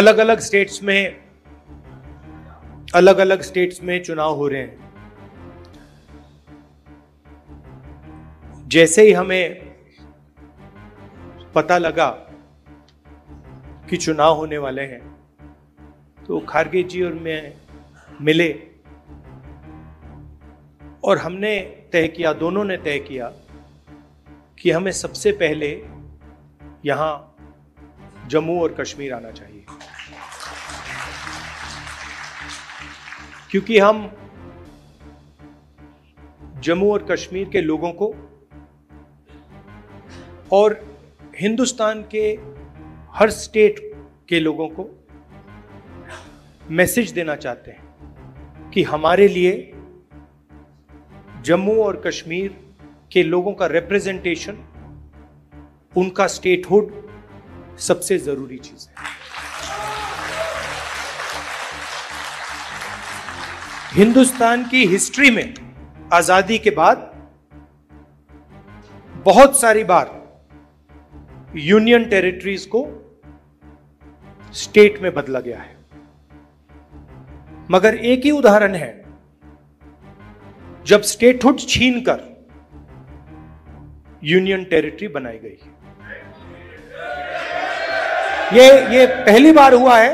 अलग अलग स्टेट्स में चुनाव हो रहे हैं। जैसे ही हमें पता लगा कि चुनाव होने वाले हैं तो खारगे जी और मैं मिले और हमने तय किया, दोनों ने तय किया कि हमें सबसे पहले यहाँ जम्मू और कश्मीर आना चाहिए, क्योंकि हम जम्मू और कश्मीर के लोगों को और हिंदुस्तान के हर स्टेट के लोगों को मैसेज देना चाहते हैं कि हमारे लिए जम्मू और कश्मीर के लोगों का रिप्रेजेंटेशन, उनका स्टेटहुड सबसे जरूरी चीज है। हिंदुस्तान की हिस्ट्री में आजादी के बाद बहुत सारी बार यूनियन टेरिटरीज को स्टेट में बदला गया है, मगर एक ही उदाहरण है जब स्टेटहुड छीनकर यूनियन टेरिटरी बनाई गई। ये पहली बार हुआ है,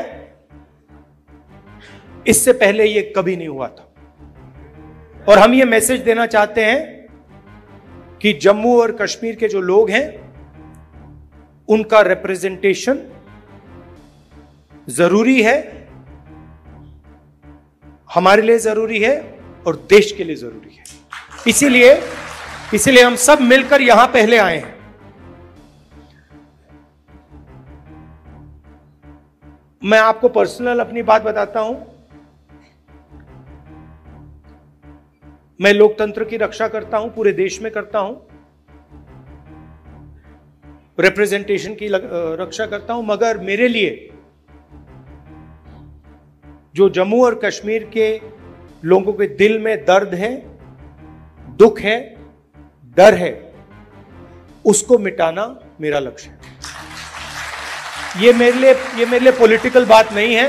इससे पहले ये कभी नहीं हुआ था। और हम ये मैसेज देना चाहते हैं कि जम्मू और कश्मीर के जो लोग हैं उनका रिप्रेजेंटेशन जरूरी है, हमारे लिए जरूरी है और देश के लिए जरूरी है। इसीलिए हम सब मिलकर यहां पहले आए हैं। मैं आपको पर्सनल अपनी बात बताता हूं, मैं लोकतंत्र की रक्षा करता हूं, पूरे देश में करता हूं, रिप्रेजेंटेशन की रक्षा करता हूं, मगर मेरे लिए जो जम्मू और कश्मीर के लोगों के दिल में दर्द है, दुख है, डर है, उसको मिटाना मेरा लक्ष्य है। ये मेरे लिए पॉलिटिकल बात नहीं है,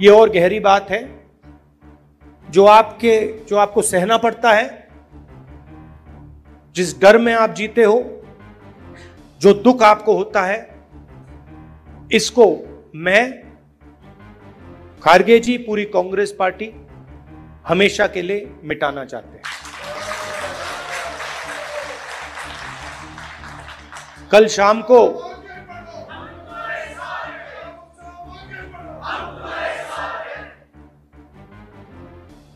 ये और गहरी बात है जो आपको सहना पड़ता है, जिस डर में आप जीते हो, जो दुख आपको होता है। इसको मैं, खारगे जी, पूरी कांग्रेस पार्टी हमेशा के लिए मिटाना चाहते हैं।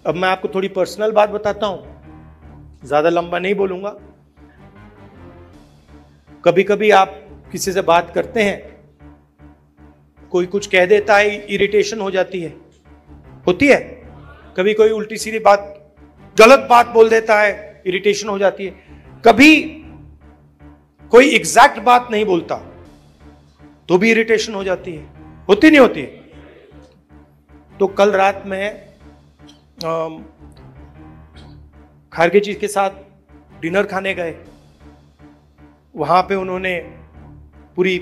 अब मैं आपको थोड़ी पर्सनल बात बताता हूं, ज्यादा लंबा नहीं बोलूंगा। कभी कभी आप किसी से बात करते हैं, कोई कुछ कह देता है, इरिटेशन हो जाती है, होती है। कभी कोई उल्टी सीधी बात, गलत बात बोल देता है, इरिटेशन हो जाती है। कभी कोई एग्जैक्ट बात नहीं बोलता तो भी इरिटेशन हो जाती है, होती नहीं होती है। तो कल रात में खारगे जी के साथ डिनर खाने गए, वहां पे उन्होंने पूरी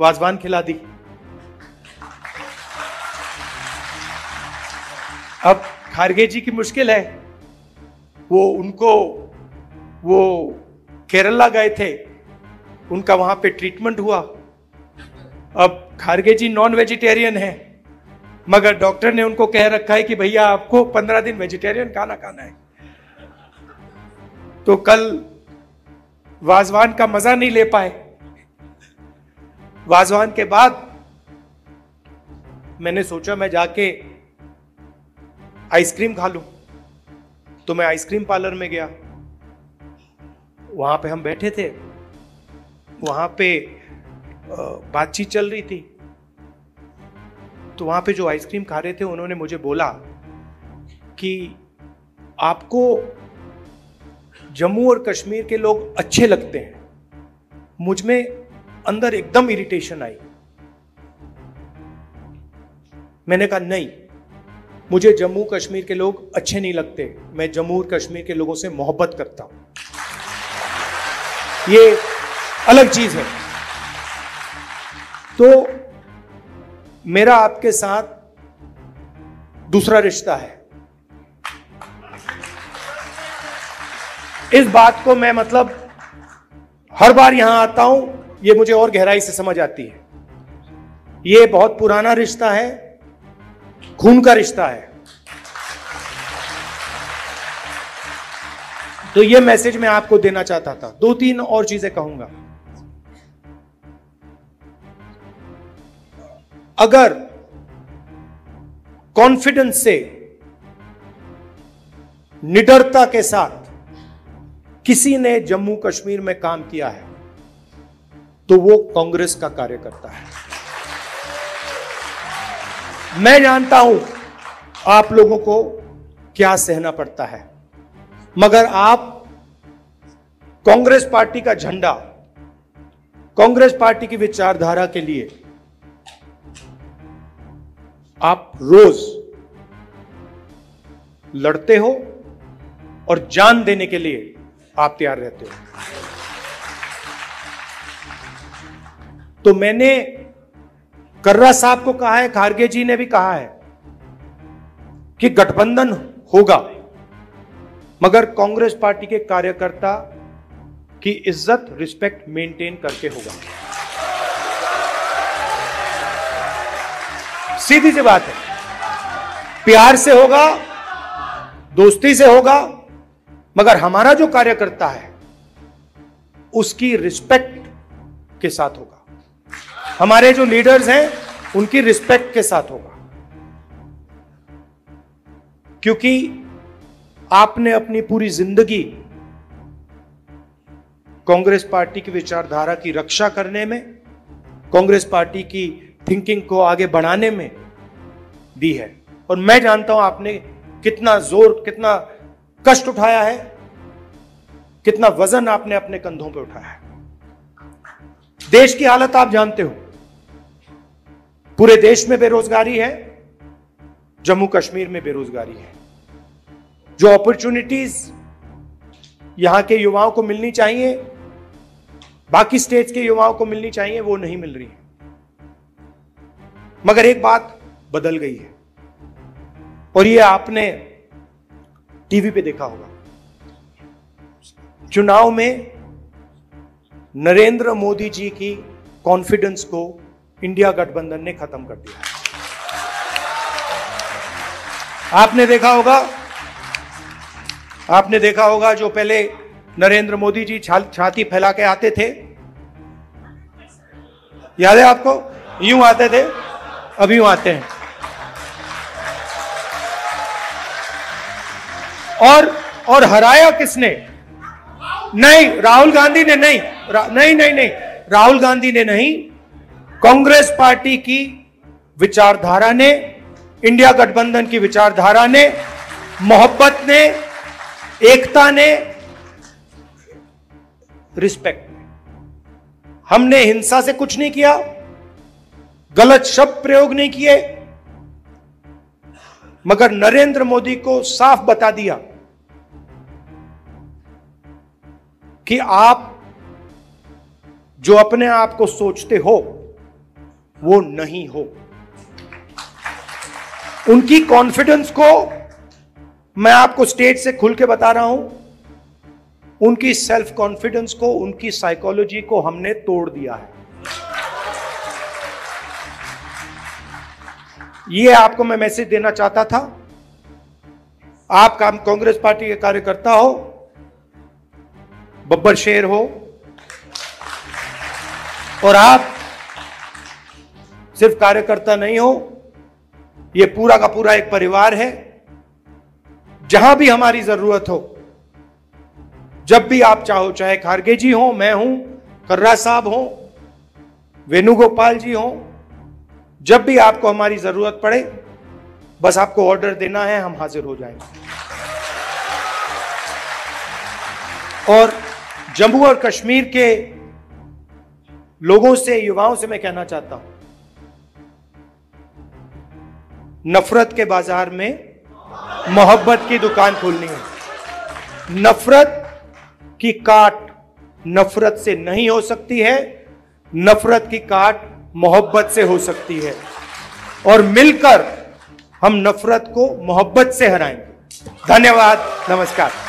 वाजवान खिला दी। अब खारगे जी की मुश्किल है, वो केरला गए थे, उनका वहां पे ट्रीटमेंट हुआ। अब खारगे जी नॉन वेजिटेरियन है, मगर डॉक्टर ने उनको कह रखा है कि भैया आपको 15 दिन वेजिटेरियन खाना खाना है। तो कल वाजवान का मजा नहीं ले पाए। वाजवान के बाद मैंने सोचा मैं जाके आइसक्रीम खा लूं, तो मैं आइसक्रीम पार्लर में गया। वहां पे हम बैठे थे, वहां पे बातचीत चल रही थी। तो वहां पे जो आइसक्रीम खा रहे थे उन्होंने मुझे बोला कि आपको जम्मू और कश्मीर के लोग अच्छे लगते हैं। मुझ में अंदर एकदम इरिटेशन आई। मैंने कहा नहीं, मुझे जम्मू कश्मीर के लोग अच्छे नहीं लगते, मैं जम्मू और कश्मीर के लोगों से मोहब्बत करता हूं, ये अलग चीज है। तो मेरा आपके साथ दूसरा रिश्ता है, इस बात को मैं मतलब हर बार यहां आता हूं, ये मुझे और गहराई से समझ आती है। ये बहुत पुराना रिश्ता है, खून का रिश्ता है। तो ये मैसेज मैं आपको देना चाहता था। 2-3 और चीजें कहूंगा। अगर कॉन्फिडेंस से, निडरता के साथ किसी ने जम्मू कश्मीर में काम किया है तो वो कांग्रेस का कार्यकर्ता है। मैं जानता हूं आप लोगों को क्या सहना पड़ता है, मगर आप कांग्रेस पार्टी का झंडा, कांग्रेस पार्टी की विचारधारा के लिए आप रोज लड़ते हो और जान देने के लिए आप तैयार रहते हो। तो मैंने कर्रा साहब को कहा है, खारगे जी ने भी कहा है कि गठबंधन होगा मगर कांग्रेस पार्टी के कार्यकर्ता की इज्जत, रिस्पेक्ट मेंटेन करके होगा। सीधी सी बात है, प्यार से होगा, दोस्ती से होगा, मगर हमारा जो कार्यकर्ता है उसकी रिस्पेक्ट के साथ होगा, हमारे जो लीडर्स हैं उनकी रिस्पेक्ट के साथ होगा। क्योंकि आपने अपनी पूरी जिंदगी कांग्रेस पार्टी की विचारधारा की रक्षा करने में, कांग्रेस पार्टी की थिंकिंग को आगे बढ़ाने में दी है, और मैं जानता हूं आपने कितना जोर, कितना कष्ट उठाया है, कितना वजन आपने अपने कंधों पर उठाया है। देश की हालत आप जानते हो, पूरे देश में बेरोजगारी है, जम्मू कश्मीर में बेरोजगारी है। जो अपॉर्चुनिटीज यहां के युवाओं को मिलनी चाहिए, बाकी स्टेट्स के युवाओं को मिलनी चाहिए, वो नहीं मिल रही है। मगर एक बात बदल गई है, और ये आपने टीवी पे देखा होगा। चुनाव में नरेंद्र मोदी जी की कॉन्फिडेंस को इंडिया गठबंधन ने खत्म कर दिया। आपने देखा होगा जो पहले नरेंद्र मोदी जी छाती फैला के आते थे, याद है आपको, यूं आते थे, अब यूं आते हैं। और हराया किसने? नहीं, राहुल गांधी ने नहीं, नहीं, राहुल गांधी ने नहीं, कांग्रेस पार्टी की विचारधारा ने, इंडिया गठबंधन की विचारधारा ने, मोहब्बत ने, एकता ने, रिस्पेक्ट ने। हमने हिंसा से कुछ नहीं किया, गलत शब्द प्रयोग नहीं किए, मगर नरेंद्र मोदी को साफ बता दिया कि आप जो अपने आप को सोचते हो वो नहीं हो। उनकी कॉन्फिडेंस को मैं आपको स्टेज से खुल के बता रहा हूं, उनकी सेल्फ कॉन्फिडेंस को, उनकी साइकोलॉजी को हमने तोड़ दिया है। ये आपको मैं मैसेज देना चाहता था। आप कांग्रेस पार्टी के कार्यकर्ता हो, बब्बर शेर हो, और आप सिर्फ कार्यकर्ता नहीं हो, ये पूरा का पूरा एक परिवार है। जहां भी हमारी जरूरत हो, जब भी आप चाहो, चाहे खारगे जी हो, मैं हूं, कर्रा साहब हो, वेणुगोपाल जी हो, जब भी आपको हमारी जरूरत पड़े, बस आपको ऑर्डर देना है, हम हाजिर हो जाएंगे। और जम्मू और कश्मीर के लोगों से, युवाओं से मैं कहना चाहता हूं, नफरत के बाजार में मोहब्बत की दुकान खोलनी है। नफरत की काट नफरत से नहीं हो सकती है, नफरत की काट मोहब्बत से हो सकती है और मिलकर हम नफरत को मोहब्बत से हराएंगे। धन्यवाद, नमस्कार।